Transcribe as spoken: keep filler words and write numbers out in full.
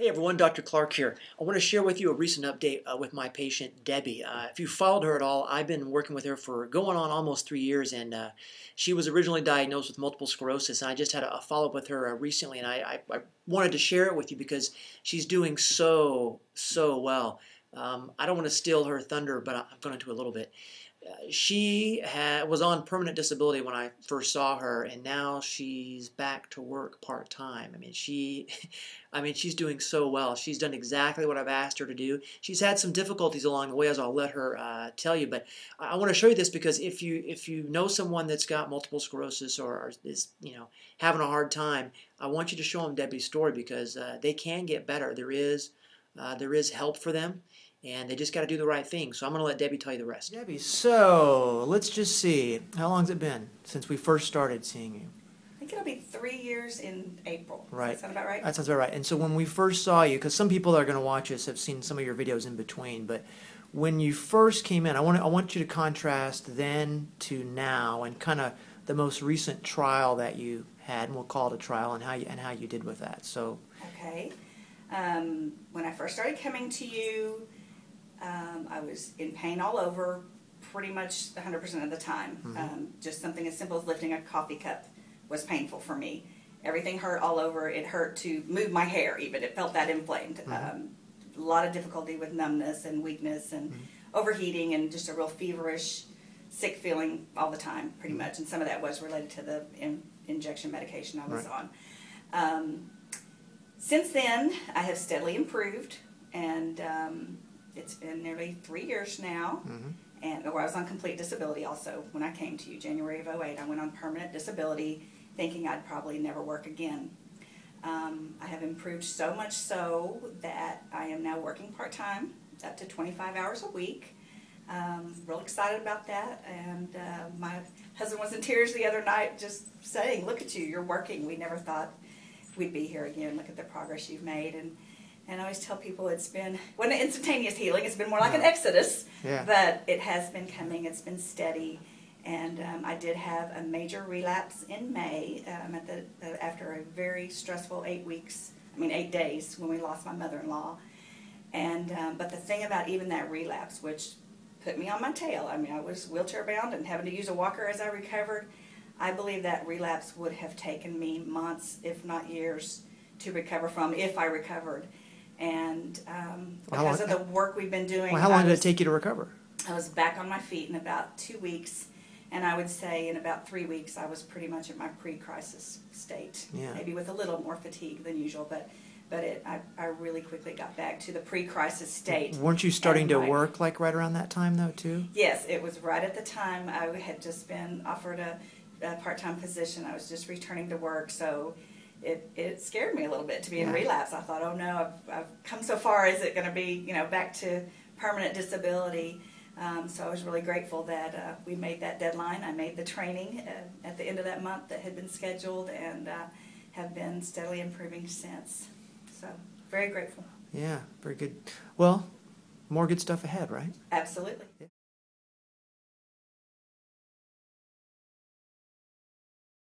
Hey everyone, Doctor Clark here. I want to share with you a recent update uh, with my patient Debbie. Uh, if you followed her at all, I've been working with her for going on almost three years, and uh, she was originally diagnosed with multiple sclerosis, and I just had a, a follow-up with her uh, recently, and I, I, I wanted to share it with you because she's doing so, so well. Um, I don't want to steal her thunder, but I'm going to do a little bit. Uh, she ha was on permanent disability when I first saw her, and now she's back to work part-time. I mean, she, I mean, she's doing so well. She's done exactly what I've asked her to do. She's had some difficulties along the way, as I'll let her uh, tell you. But I, I want to show you this because if you if you know someone that's got multiple sclerosis or, or is you know having a hard time, I want you to show them Debbie's story because uh, they can get better. There is uh, there is help for them. And they just got to do the right thing. So I'm going to let Debbie tell you the rest. Debbie, so let's just see. How long has it been since we first started seeing you? I think it'll be three years in April. Right. Does that sound about right? That sounds about right. And so when we first saw you, because some people that are going to watch us have seen some of your videos in between, but when you first came in, I want, to, I want you to contrast then to now and kind of the most recent trial that you had, and we'll call it a trial, and how you, and how you did with that. So. Okay. Um, when I first started coming to you, Um, I was in pain all over pretty much one hundred percent of the time. Mm-hmm. um, just something as simple as lifting a coffee cup was painful for me. Everything hurt all over. It hurt to move my hair even. It felt that inflamed. Mm-hmm. um, a lot of difficulty with numbness and weakness and mm-hmm. overheating and just a real feverish, sick feeling all the time pretty mm-hmm. much. And some of that was related to the in injection medication I was right. on. Um, since then, I have steadily improved and um, it's been nearly three years now, mm-hmm. and well, I was on complete disability also when I came to you, January of oh eight. I went on permanent disability thinking I'd probably never work again. Um, I have improved so much so that I am now working part-time, up to twenty-five hours a week. Um, real excited about that, and uh, my husband was in tears the other night just saying, look at you, you're working. We never thought we'd be here again. Look at the progress you've made. And And I always tell people it's been, well, an instantaneous healing, it's been more like yeah. an exodus, yeah. but it has been coming, it's been steady. And um, I did have a major relapse in May um, at the, uh, after a very stressful eight weeks, I mean eight days when we lost my mother-in-law. And um, but the thing about even that relapse, which put me on my tail, I mean I was wheelchair bound and having to use a walker as I recovered, I believe that relapse would have taken me months, if not years, to recover from if I recovered. And um, because of the work we've been doing. Well, how long did it take you to recover? I was back on my feet in about two weeks, and I would say in about three weeks I was pretty much at my pre-crisis state, yeah. maybe with a little more fatigue than usual, but but it, I, I really quickly got back to the pre-crisis state. Weren't you starting to work like right around that time though too? Yes, it was right at the time I had just been offered a, a part-time position. I was just returning to work, so It, it scared me a little bit to be in yeah. relapse. I thought, oh no, I've, I've come so far, is it going to be, you know, back to permanent disability? Um, so I was really grateful that uh, we made that deadline. I made the training uh, at the end of that month that had been scheduled and uh, have been steadily improving since. So very grateful. Yeah, very good. Well, more good stuff ahead, right? Absolutely. Yeah.